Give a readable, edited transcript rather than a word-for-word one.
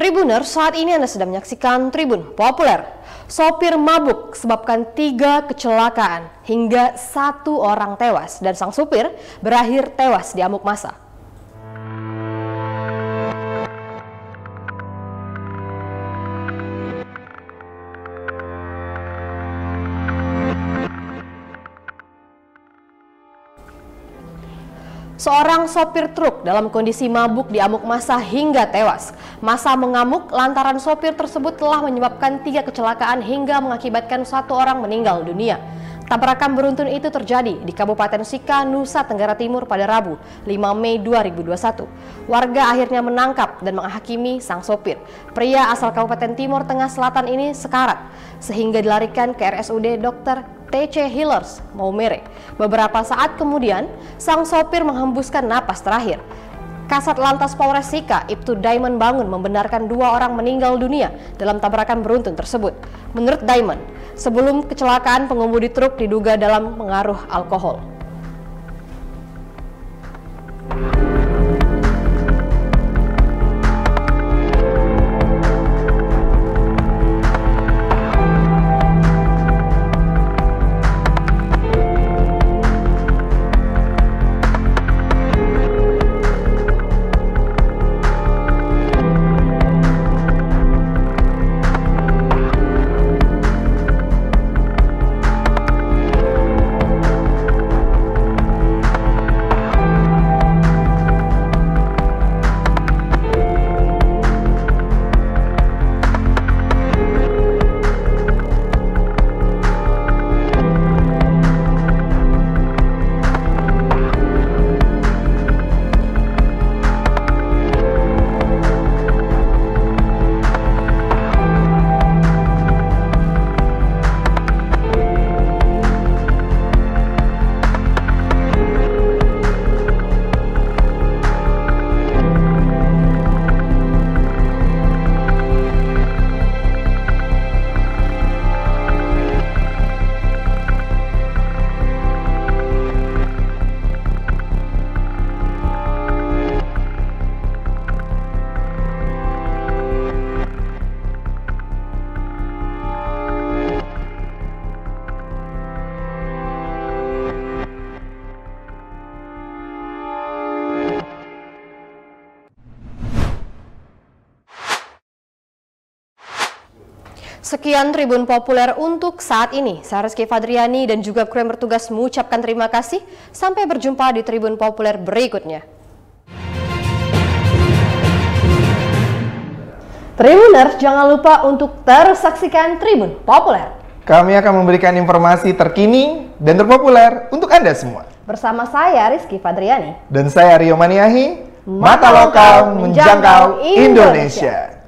Tribuner, saat ini Anda sedang menyaksikan Tribun Populer. Sopir mabuk sebabkan 3 kecelakaan hingga 1 orang tewas dan sang supir berakhir tewas di amuk massa. Seorang sopir truk dalam kondisi mabuk diamuk massa hingga tewas. Massa mengamuk lantaran sopir tersebut telah menyebabkan 3 kecelakaan hingga mengakibatkan 1 orang meninggal dunia. Tabrakan beruntun itu terjadi di Kabupaten Sikka, Nusa Tenggara Timur pada Rabu, 5 Mei 2021. Warga akhirnya menangkap dan menghakimi sang sopir. Pria asal Kabupaten Timor Tengah Selatan ini sekarat sehingga dilarikan ke RSUD Dr. TC Hillers, Maumere. Beberapa saat kemudian, sang sopir menghembuskan napas terakhir. Kasat Lantas Polres Sikka, Iptu Diamond Bangun membenarkan 2 orang meninggal dunia dalam tabrakan beruntun tersebut. Menurut Diamond, sebelum kecelakaan pengemudi truk diduga dalam pengaruh alkohol. Sekian Tribun Populer untuk saat ini. Saya Rizky Fadriani dan juga kru yang bertugas mengucapkan terima kasih. Sampai berjumpa di Tribun Populer berikutnya. Tribuners, jangan lupa untuk tersaksikan Tribun Populer. Kami akan memberikan informasi terkini dan terpopuler untuk Anda semua. Bersama saya Rizky Fadriani. Dan saya Aryo Maniahi. Mata Lokal Menjangkau Indonesia.